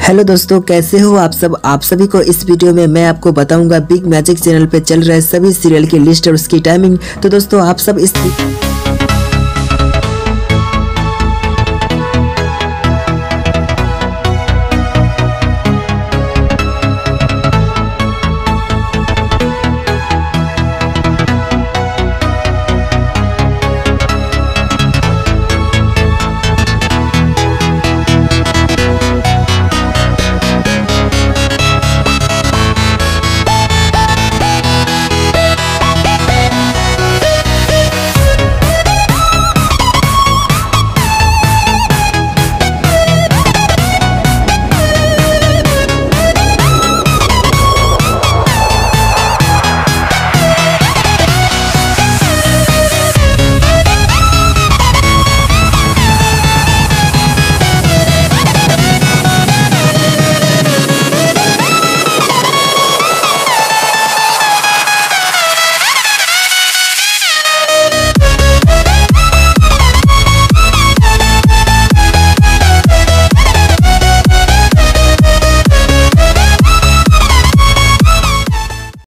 Hello दोस्तों, कैसे हो आप सब। आप सभी को इस वीडियो में मैं आपको बताऊंगा बिग मैजिक चैनल पे चल रहे सभी सीरियल की लिस्ट और उसकी टाइमिंग। तो दोस्तों आप सब इस